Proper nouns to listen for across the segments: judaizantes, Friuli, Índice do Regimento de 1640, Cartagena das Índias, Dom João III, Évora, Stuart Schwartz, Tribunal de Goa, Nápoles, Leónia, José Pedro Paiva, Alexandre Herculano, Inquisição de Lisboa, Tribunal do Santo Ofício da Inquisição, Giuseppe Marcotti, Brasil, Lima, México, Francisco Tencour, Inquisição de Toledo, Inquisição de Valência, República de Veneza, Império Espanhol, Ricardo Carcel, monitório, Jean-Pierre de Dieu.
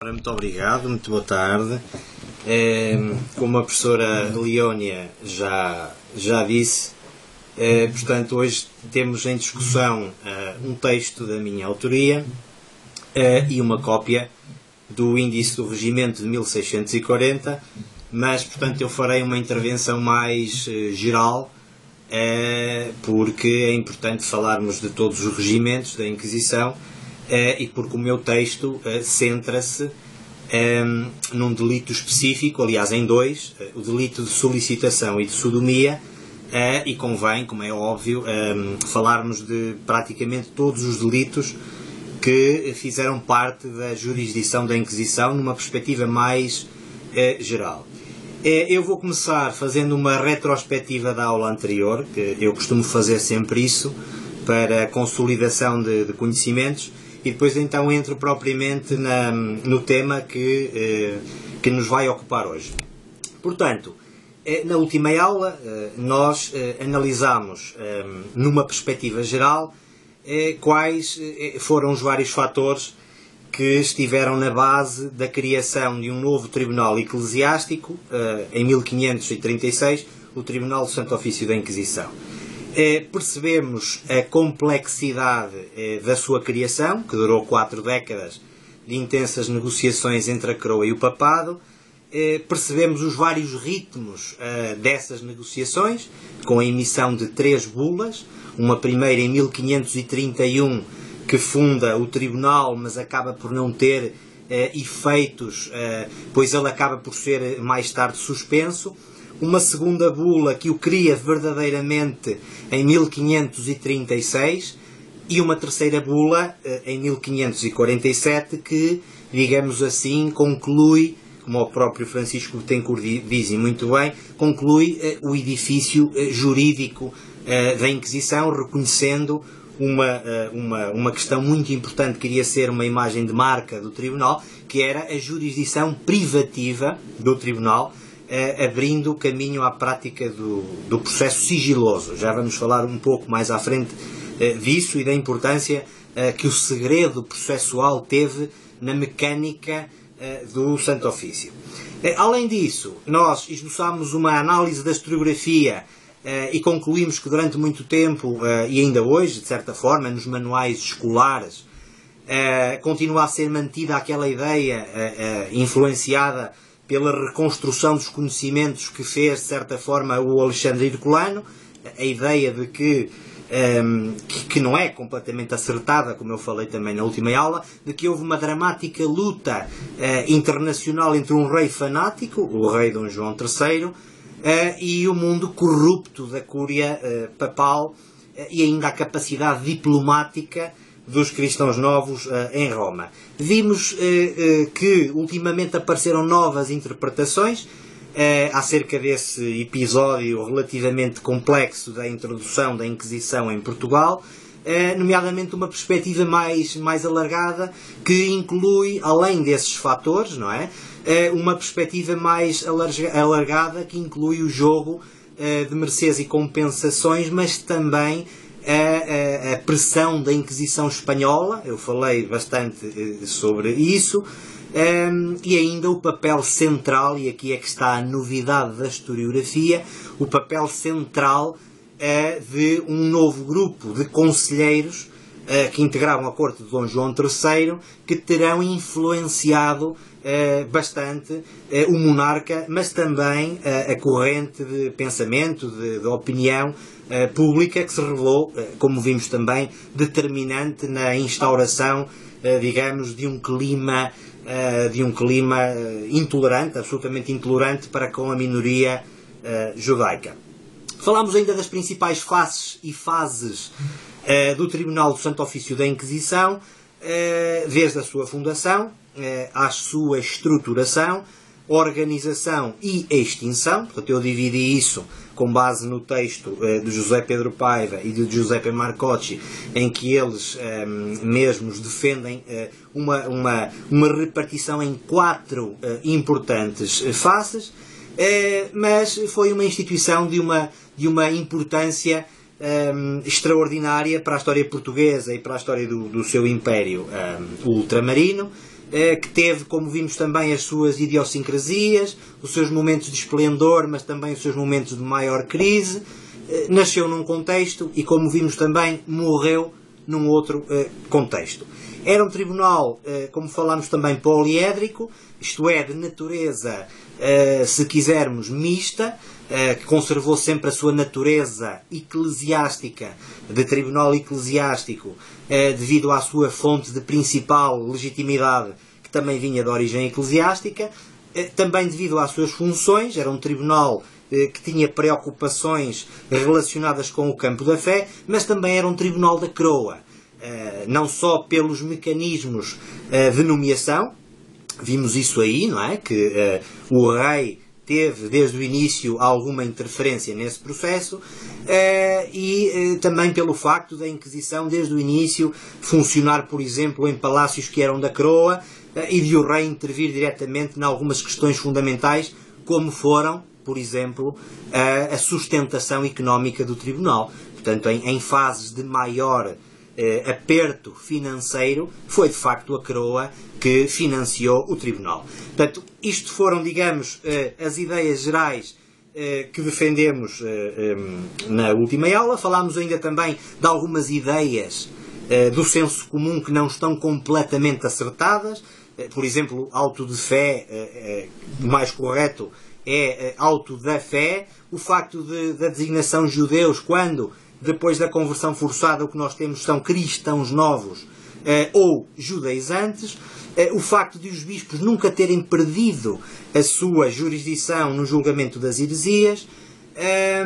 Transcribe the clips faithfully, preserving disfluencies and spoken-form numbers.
Muito obrigado, muito boa tarde. É, como a professora Leónia já, já disse, é, portanto, hoje temos em discussão é, um texto da minha autoria é, e uma cópia do Índice do Regimento de mil seiscentos e quarenta, mas, portanto, eu farei uma intervenção mais é, geral, é, porque é importante falarmos de todos os regimentos da Inquisição. Uh, e porque o meu texto uh, centra-se um, num delito específico, aliás em dois, uh, o delito de solicitação e de sodomia, uh, e convém, como é óbvio, um, falarmos de praticamente todos os delitos que fizeram parte da jurisdição da Inquisição numa perspectiva mais uh, geral. Uh, eu vou começar fazendo uma retrospectiva da aula anterior, que eu costumo fazer sempre isso, para a consolidação de, de conhecimentos, e depois então entro propriamente na, no tema que, eh, que nos vai ocupar hoje. Portanto, eh, na última aula eh, nós eh, analisámos, eh, numa perspectiva geral, eh, quais eh, foram os vários fatores que estiveram na base da criação de um novo tribunal eclesiástico, eh, em mil quinhentos e trinta e seis, o Tribunal do Santo Ofício da Inquisição. Eh, percebemos a complexidade eh, da sua criação, que durou quatro décadas de intensas negociações entre a Coroa e o Papado. Eh, percebemos os vários ritmos eh, dessas negociações, com a emissão de três bulas, uma primeira em mil quinhentos e trinta e um, que funda o Tribunal, mas acaba por não ter eh, efeitos, eh, pois ele acaba por ser mais tarde suspenso. Uma segunda bula que o cria verdadeiramente em mil quinhentos e trinta e seis e uma terceira bula em mil quinhentos e quarenta e sete que, digamos assim, conclui, como o próprio Francisco Tencour diz muito bem, conclui o edifício jurídico da Inquisição, reconhecendo uma, uma, uma questão muito importante que iria ser uma imagem de marca do Tribunal, que era a jurisdição privativa do Tribunal, abrindo o caminho à prática do, do processo sigiloso. Já vamos falar um pouco mais à frente eh, disso e da importância eh, que o segredo processual teve na mecânica eh, do Santo Ofício. Eh, além disso, nós esboçámos uma análise da historiografia eh, e concluímos que durante muito tempo, eh, e ainda hoje, de certa forma, nos manuais escolares, eh, continua a ser mantida aquela ideia eh, eh, influenciada pela reconstrução dos conhecimentos que fez, de certa forma, o Alexandre Herculano, a ideia de que, um, que, que não é completamente acertada, como eu falei também na última aula, de que houve uma dramática luta uh, internacional entre um rei fanático, o rei Dom João terceiro, uh, e o mundo corrupto da cúria uh, papal, uh, e ainda a capacidade diplomática dos cristãos novos uh, em Roma. Vimos uh, uh, que ultimamente apareceram novas interpretações uh, acerca desse episódio relativamente complexo da introdução da Inquisição em Portugal, uh, nomeadamente uma perspectiva mais, mais alargada que inclui, além desses fatores, não é? Uh, uma perspectiva mais alargada que inclui o jogo uh, de mercês e compensações, mas também A, a, a pressão da Inquisição Espanhola, eu falei bastante sobre isso, um, e ainda o papel central, e aqui é que está a novidade da historiografia, o papel central uh, de um novo grupo de conselheiros uh, que integravam a corte de Dom João terceiro, que terão influenciado uh, bastante uh, o monarca, mas também uh, a corrente de pensamento, de, de opinião pública, que se revelou, como vimos também, determinante na instauração, digamos, de um clima, de um clima intolerante, absolutamente intolerante para com a minoria judaica. Falámos ainda das principais faces e fases do Tribunal do Santo Ofício da Inquisição, desde a sua fundação à sua estruturação, organização e extinção. Portanto, eu dividi isso com base no texto eh, de José Pedro Paiva e de Giuseppe Marcotti, em que eles eh, mesmos defendem eh, uma, uma, uma repartição em quatro eh, importantes eh, faces, eh, mas foi uma instituição de uma, de uma importância eh, extraordinária para a história portuguesa e para a história do, do seu império eh, ultramarino, que teve, como vimos também, as suas idiosincrasias, os seus momentos de esplendor, mas também os seus momentos de maior crise. Nasceu num contexto e, como vimos também, morreu num outro contexto. Era um tribunal, como falámos também, poliédrico, isto é, de natureza, se quisermos, mista, que conservou sempre a sua natureza eclesiástica, de tribunal eclesiástico, devido à sua fonte de principal legitimidade, que também vinha de origem eclesiástica, também devido às suas funções. Era um tribunal que tinha preocupações relacionadas com o campo da fé, mas também era um tribunal da coroa, não só pelos mecanismos de nomeação, vimos isso aí, não é? Que o rei teve desde o início alguma interferência nesse processo, e também pelo facto da Inquisição desde o início funcionar, por exemplo, em palácios que eram da coroa, e de o rei intervir diretamente em algumas questões fundamentais, como foram, por exemplo, a sustentação económica do tribunal. Portanto, em fases de maior aperto financeiro, foi de facto a coroa que financiou o tribunal. Portanto, isto foram, digamos, as ideias gerais que defendemos na última aula. Falámos ainda também de algumas ideias do senso comum que não estão completamente acertadas. Por exemplo, auto de fé, o mais correto é auto da fé. O facto de, da designação judeus, quando depois da conversão forçada o que nós temos são cristãos novos eh, ou judaizantes, eh, o facto de os bispos nunca terem perdido a sua jurisdição no julgamento das heresias, eh,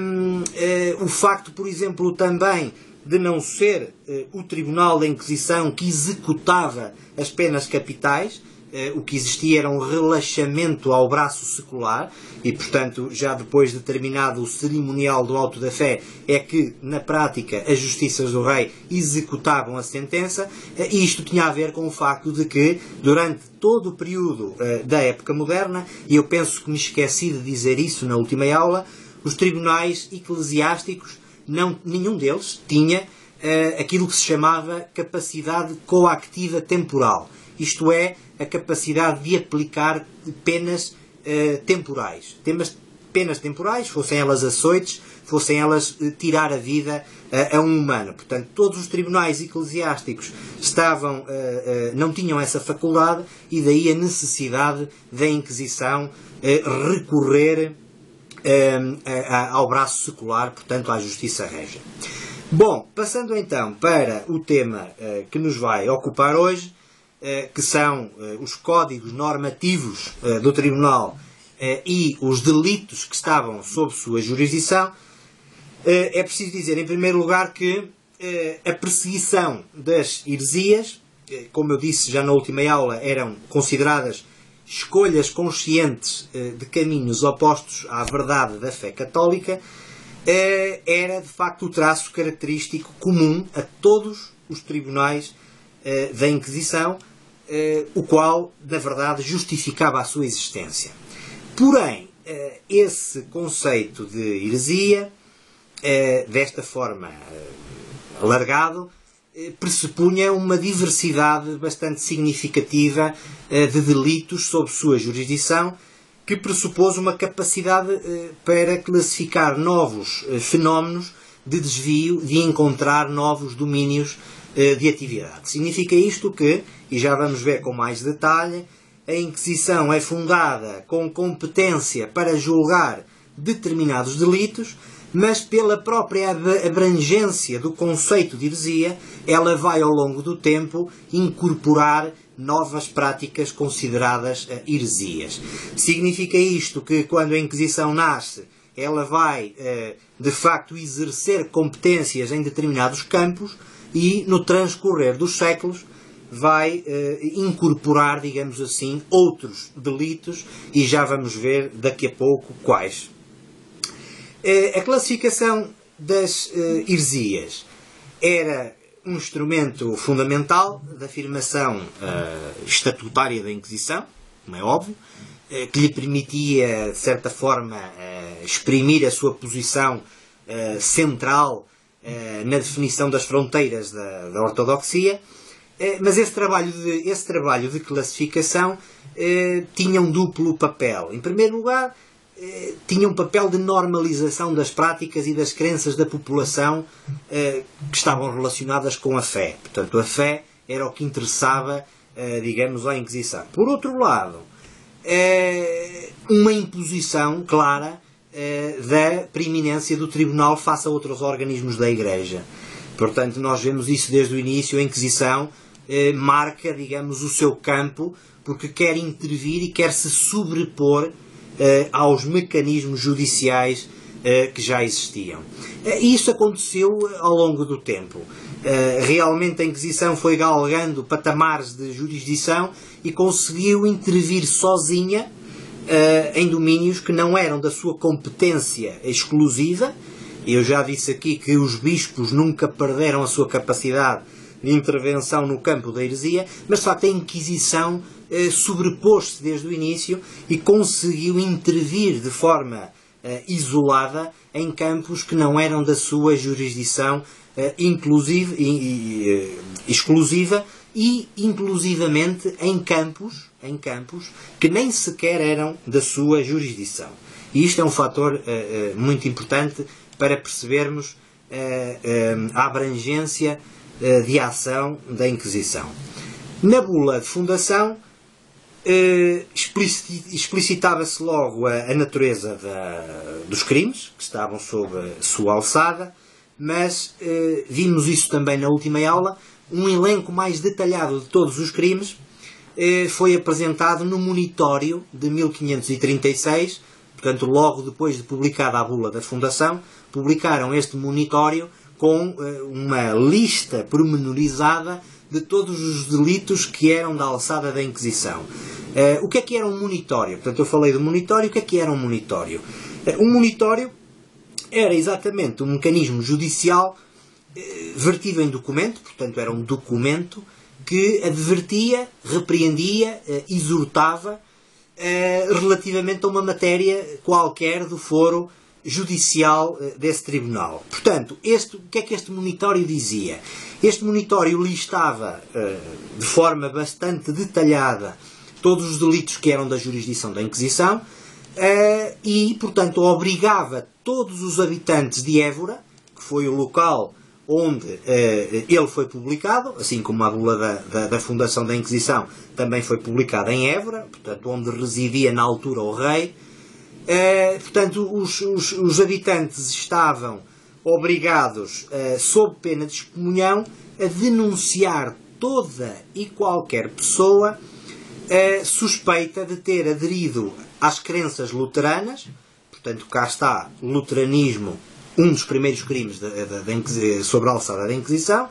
eh, o facto, por exemplo, também de não ser eh, o Tribunal da Inquisição que executava as penas capitais. O que existia era um relaxamento ao braço secular e, portanto, já depois de terminado o cerimonial do auto da fé, é que, na prática, as justiças do rei executavam a sentença, e isto tinha a ver com o facto de que, durante todo o período da época moderna, e eu penso que me esqueci de dizer isso na última aula, os tribunais eclesiásticos, não, nenhum deles tinha aquilo que se chamava capacidade coactiva temporal. Isto é, a capacidade de aplicar penas eh, temporais. Temas, penas temporais, fossem elas açoites, fossem elas eh, tirar a vida eh, a um humano. Portanto, todos os tribunais eclesiásticos estavam, eh, eh, não tinham essa faculdade, e daí a necessidade da Inquisição eh, recorrer eh, a, ao braço secular, portanto, à justiça régia. Bom, passando então para o tema eh, que nos vai ocupar hoje, que são os códigos normativos do Tribunal e os delitos que estavam sob sua jurisdição, é preciso dizer, em primeiro lugar, que a perseguição das heresias, como eu disse já na última aula, eram consideradas escolhas conscientes de caminhos opostos à verdade da fé católica, era de facto o traço característico comum a todos os tribunais da Inquisição, o qual, na verdade, justificava a sua existência. Porém, esse conceito de heresia, desta forma alargado, pressupunha uma diversidade bastante significativa de delitos sob sua jurisdição, que pressupôs uma capacidade para classificar novos fenómenos de desvio, de encontrar novos domínios de atividade. Significa isto que, e já vamos ver com mais detalhe, a Inquisição é fundada com competência para julgar determinados delitos, mas pela própria abrangência do conceito de heresia, ela vai ao longo do tempo incorporar novas práticas consideradas heresias. Significa isto que, quando a Inquisição nasce, ela vai, de facto, exercer competências em determinados campos, e, no transcorrer dos séculos, vai eh, incorporar, digamos assim, outros delitos, e já vamos ver daqui a pouco quais. Eh, a classificação das eh, heresias era um instrumento fundamental da afirmação eh, estatutária da Inquisição, como é óbvio, eh, que lhe permitia, de certa forma, eh, exprimir a sua posição eh, central na definição das fronteiras da, da ortodoxia, Mas esse trabalho de, esse trabalho de classificação eh, tinha um duplo papel. Em primeiro lugar, eh, tinha um papel de normalização das práticas e das crenças da população eh, que estavam relacionadas com a fé. Portanto, a fé era o que interessava, eh, digamos, à Inquisição. Por outro lado, eh, uma imposição clara eh, da preeminência do tribunal face a outros organismos da Igreja. Portanto, nós vemos isso desde o início. A Inquisição eh, marca, digamos, o seu campo, porque quer intervir e quer se sobrepor eh, aos mecanismos judiciais eh, que já existiam. E isso aconteceu ao longo do tempo. Eh, realmente a Inquisição foi galgando patamares de jurisdição e conseguiu intervir sozinha eh, em domínios que não eram da sua competência exclusiva. Eu já disse aqui que os bispos nunca perderam a sua capacidade de intervenção no campo da heresia, mas de facto a Inquisição eh, sobrepôs-se desde o início e conseguiu intervir de forma eh, isolada em campos que não eram da sua jurisdição eh, inclusive, e, e, exclusiva e inclusivamente em campos, em campos que nem sequer eram da sua jurisdição. E isto é um fator eh, muito importante para percebermos eh, eh, a abrangência eh, de ação da Inquisição. Na bula de fundação eh, explicitava-se logo a, a natureza da, dos crimes que estavam sob a sua alçada, mas eh, vimos isso também na última aula. Um elenco mais detalhado de todos os crimes eh, foi apresentado no Monitório de mil quinhentos e trinta e seis, portanto, logo depois de publicada a bula da fundação, publicaram este monitório com eh, uma lista pormenorizada de todos os delitos que eram da alçada da Inquisição. Eh, o que é que era um monitório? Portanto, eu falei do monitório. O que é que era um monitório? Eh, um monitório era exatamente um mecanismo judicial eh, vertido em documento, portanto, era um documento que advertia, repreendia, eh, exortava eh, relativamente a uma matéria qualquer do foro judicial desse tribunal. Portanto, este, o que é que este monitório dizia? Este monitório listava de forma bastante detalhada todos os delitos que eram da jurisdição da Inquisição e, portanto, obrigava todos os habitantes de Évora, que foi o local onde ele foi publicado, assim como a bula da, da, da fundação da Inquisição também foi publicada em Évora, portanto, onde residia na altura o rei. Uh, portanto, os, os, os habitantes estavam obrigados, uh, sob pena de excomunhão, a denunciar toda e qualquer pessoa uh, suspeita de ter aderido às crenças luteranas. Portanto, cá está luteranismo, um dos primeiros crimes de, de, de, sobre a alçada da Inquisição.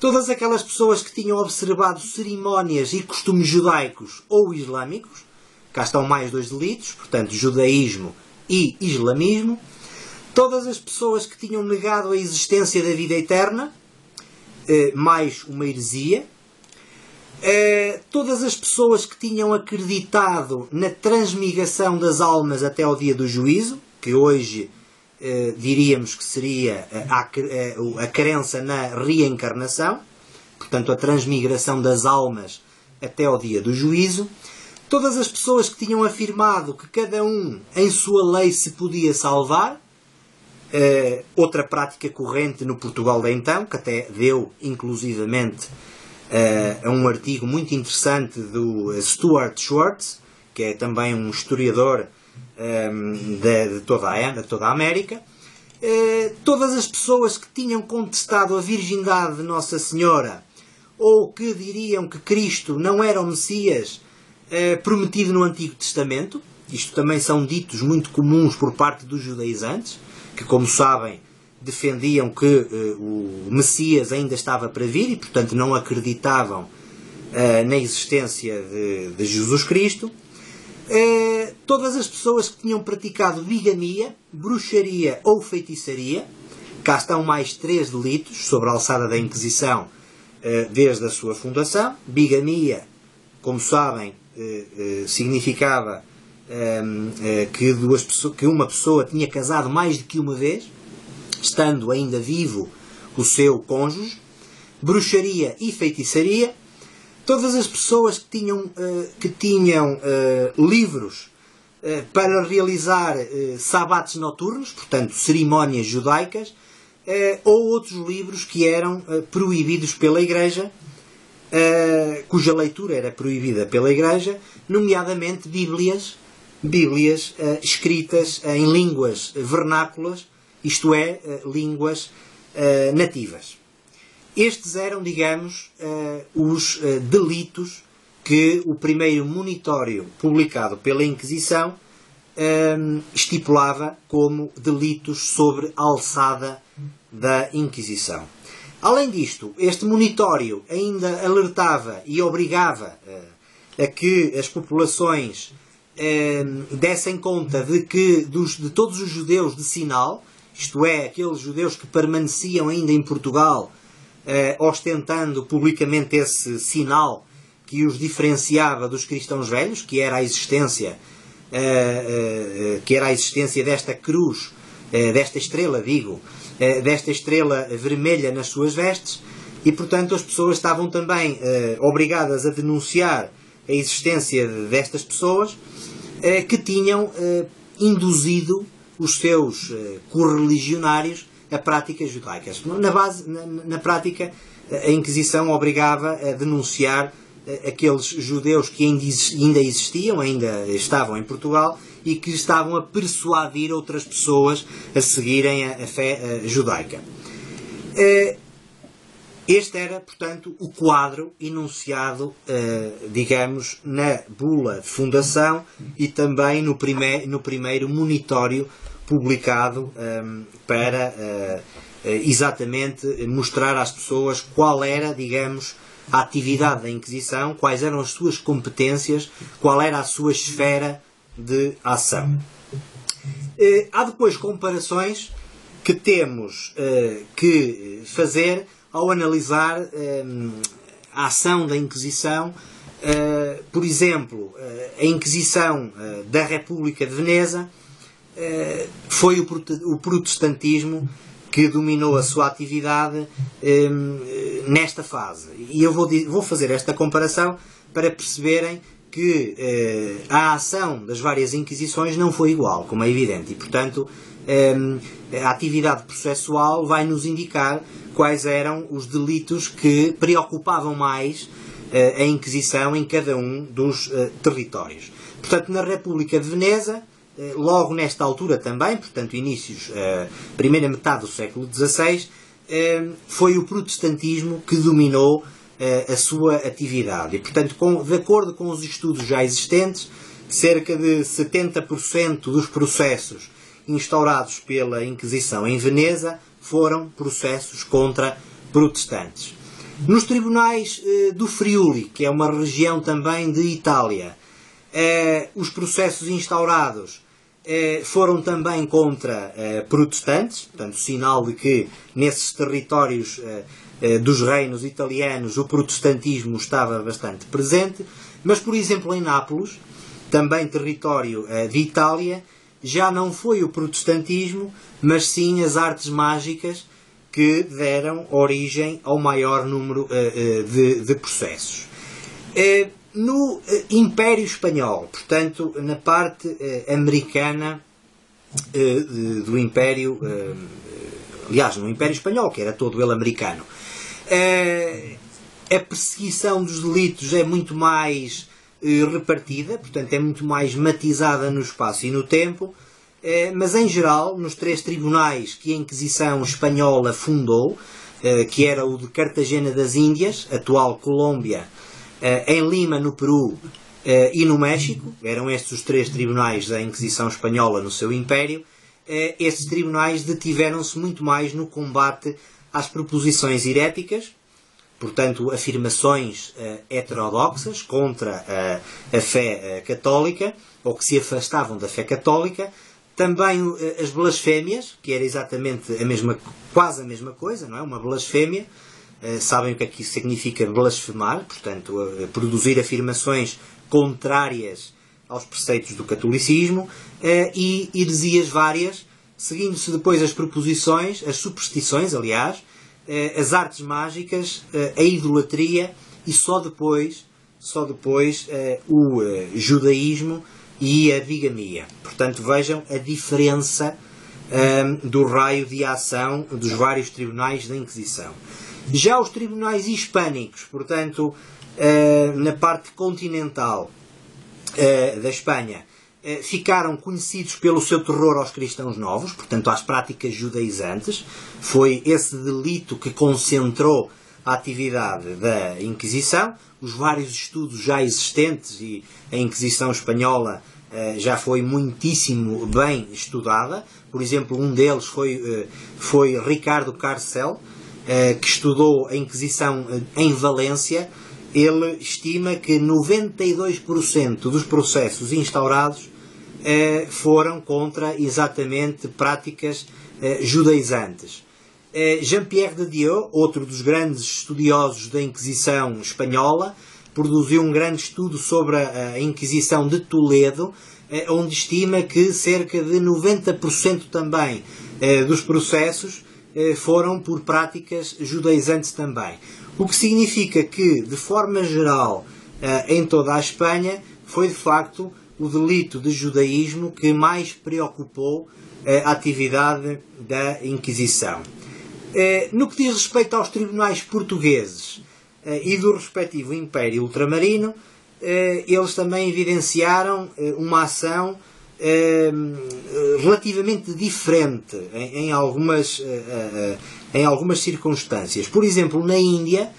Todas aquelas pessoas que tinham observado cerimónias e costumes judaicos ou islâmicos. Cá estão mais dois delitos, portanto, judaísmo e islamismo. Todas as pessoas que tinham negado a existência da vida eterna, mais uma heresia. Todas as pessoas que tinham acreditado na transmigração das almas até ao dia do juízo, que hoje diríamos que seria a crença na reencarnação, portanto, a transmigração das almas até ao dia do juízo. Todas as pessoas que tinham afirmado que cada um, em sua lei, se podia salvar. Uh, outra prática corrente no Portugal de então, que até deu, inclusivamente, uh, a um artigo muito interessante do Stuart Schwartz, que é também um historiador um, de, de, toda a, de toda a América. Uh, todas as pessoas que tinham contestado a virgindade de Nossa Senhora, ou que diriam que Cristo não era o Messias prometido no Antigo Testamento. Isto também são ditos muito comuns por parte dos judaizantes, que, como sabem, defendiam que uh, o Messias ainda estava para vir e, portanto, não acreditavam uh, na existência de, de Jesus Cristo. Uh, todas as pessoas que tinham praticado bigamia, bruxaria ou feitiçaria. Cá estão mais três delitos sobre a alçada da Inquisição uh, desde a sua fundação. Bigamia, como sabem, significava que, duas pessoas, que uma pessoa tinha casado mais do que uma vez, estando ainda vivo o seu cônjuge. bruxaria e feitiçaria, todas as pessoas que tinham, que tinham livros para realizar sabates noturnos, portanto cerimónias judaicas, ou outros livros que eram proibidos pela Igreja, cuja leitura era proibida pela Igreja, nomeadamente bíblias, bíblias escritas em línguas vernáculas, isto é, línguas nativas. Estes eram, digamos, os delitos que o primeiro monitório publicado pela Inquisição estipulava como delitos sobre a alçada da Inquisição. Além disto, este monitório ainda alertava e obrigava a que as populações dessem conta de que dos, de todos os judeus de sinal, isto é, aqueles judeus que permaneciam ainda em Portugal, Uh, ostentando publicamente esse sinal que os diferenciava dos cristãos velhos, que era a existência, uh, uh, que era a existência desta cruz, uh, desta estrela, digo, uh, desta estrela vermelha nas suas vestes, e portanto as pessoas estavam também uh, obrigadas a denunciar a existência destas pessoas uh, que tinham uh, induzido os seus uh, correligionários a práticas judaicas. Na, base, na, na prática, a Inquisição obrigava a denunciar aqueles judeus que ainda existiam, ainda estavam em Portugal, e que estavam a persuadir outras pessoas a seguirem a, a fé a, judaica. Este era, portanto, o quadro enunciado, digamos, na bula de fundação e também no, prime- no primeiro monitório publicado um, para uh, exatamente mostrar às pessoas qual era, digamos, a atividade da Inquisição, quais eram as suas competências, qual era a sua esfera de ação. Uh, há depois comparações que temos uh, que fazer ao analisar um, a ação da Inquisição, uh, por exemplo, uh, a Inquisição uh, da República de Veneza. Uh, foi o protestantismo que dominou a sua atividade um, nesta fase. E eu vou, vou fazer esta comparação para perceberem que uh, a ação das várias Inquisições não foi igual, como é evidente. E, portanto, um, a atividade processual vai nos indicar quais eram os delitos que preocupavam mais uh, a Inquisição em cada um dos uh, territórios. Portanto, na República de Veneza, logo nesta altura também, portanto inícios, eh, primeira metade do século dezasseis, eh, foi o protestantismo que dominou eh, a sua atividade. E, portanto, com, de acordo com os estudos já existentes, cerca de setenta por cento dos processos instaurados pela Inquisição em Veneza foram processos contra protestantes. Nos tribunais eh, do Friuli, que é uma região também de Itália, eh, os processos instaurados foram também contra protestantes, portanto, sinal de que nesses territórios dos reinos italianos o protestantismo estava bastante presente, mas, por exemplo, em Nápoles, também território de Itália, já não foi o protestantismo, mas sim as artes mágicas que deram origem ao maior número de processos. No eh, Império Espanhol, portanto, na parte eh, americana eh, do Império, eh, aliás, no Império Espanhol, que era todo ele americano, eh, a perseguição dos delitos é muito mais eh, repartida, portanto, é muito mais matizada no espaço e no tempo, eh, mas, em geral, nos três tribunais que a Inquisição Espanhola fundou, eh, que era o de Cartagena das Índias, atual Colômbia, em Lima, no Peru e no México, eram estes os três tribunais da Inquisição Espanhola no seu império, estes tribunais detiveram-se muito mais no combate às proposições heréticas, portanto, afirmações heterodoxas contra a fé católica, ou que se afastavam da fé católica, também as blasfémias, que era exatamente a mesma, quase a mesma coisa, não é? Uma blasfémia. Sabem o que é que isso significa blasfemar, portanto, produzir afirmações contrárias aos preceitos do catolicismo, e heresias várias, seguindo-se depois as proposições, as superstições, aliás, as artes mágicas, a idolatria e só depois, só depois o judaísmo e a bigamia. Portanto, vejam a diferença do raio de ação dos vários tribunais da Inquisição. Já os tribunais hispânicos, portanto, na parte continental da Espanha, ficaram conhecidos pelo seu terror aos cristãos novos, portanto às práticas judaizantes. Foi esse delito que concentrou a atividade da Inquisição. Os vários estudos já existentes, e a Inquisição espanhola já foi muitíssimo bem estudada. Por exemplo, um deles foi, foi Ricardo Carcel, que estudou a Inquisição em Valência. Ele estima que noventa e dois por cento dos processos instaurados eh, foram contra, exatamente, práticas eh, judaizantes. Eh, Jean-Pierre de Dieu, outro dos grandes estudiosos da Inquisição espanhola, produziu um grande estudo sobre a, a Inquisição de Toledo, eh, onde estima que cerca de noventa por cento também eh, dos processos eh, foram por práticas judaizantes também. O que significa que, de forma geral, em toda a Espanha, foi de facto o delito de judaísmo que mais preocupou a atividade da Inquisição. No que diz respeito aos tribunais portugueses e do respectivo Império Ultramarino, eles também evidenciaram uma ação relativamente diferente em algumas, em algumas circunstâncias. Por exemplo, na Índia,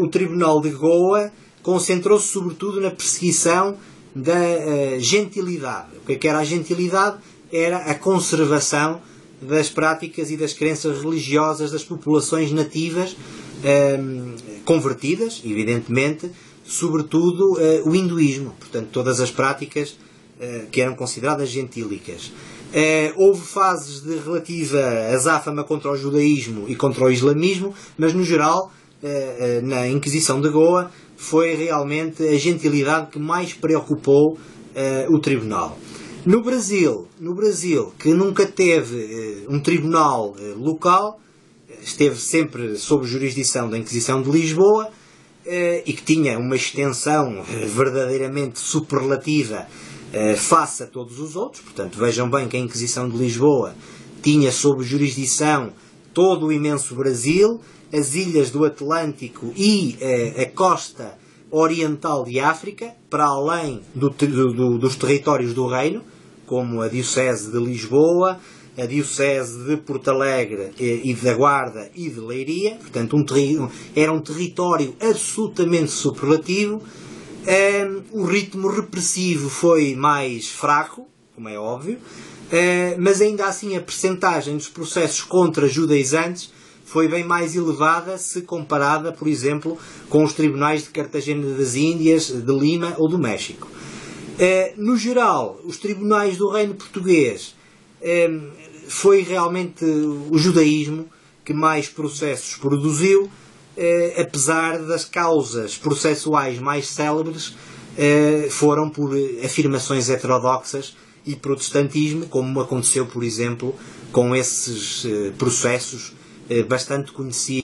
o Tribunal de Goa concentrou-se sobretudo na perseguição da gentilidade. O que era a gentilidade? Era a conservação das práticas e das crenças religiosas das populações nativas convertidas, evidentemente, sobretudo o hinduísmo. Portanto, todas as práticas que eram consideradas gentílicas. Houve fases de relativa azáfama contra o judaísmo e contra o islamismo, mas no geral, na Inquisição de Goa, foi realmente a gentilidade que mais preocupou o tribunal. No Brasil, no Brasil, que nunca teve um tribunal local, esteve sempre sob jurisdição da Inquisição de Lisboa, e que tinha uma extensão verdadeiramente superlativa face a todos os outros. Portanto, vejam bem que a Inquisição de Lisboa tinha sob jurisdição todo o imenso Brasil, as ilhas do Atlântico e eh, a costa oriental de África, para além do, do, dos territórios do reino, como a Diocese de Lisboa, a Diocese de Porto Alegre e, e da Guarda e de Leiria. Portanto, um terri- era um território absolutamente superlativo. Um, o ritmo repressivo foi mais fraco, como é óbvio, uh, mas ainda assim a percentagem dos processos contra judaizantes foi bem mais elevada se comparada, por exemplo, com os tribunais de Cartagena das Índias, de Lima ou do México. Uh, no geral, os tribunais do Reino Português, um, foi realmente o judaísmo que mais processos produziu. Eh, apesar das causas processuais mais célebres, eh, foram por afirmações heterodoxas e protestantismo, como aconteceu, por exemplo, com esses eh, processos eh, bastante conhecidos.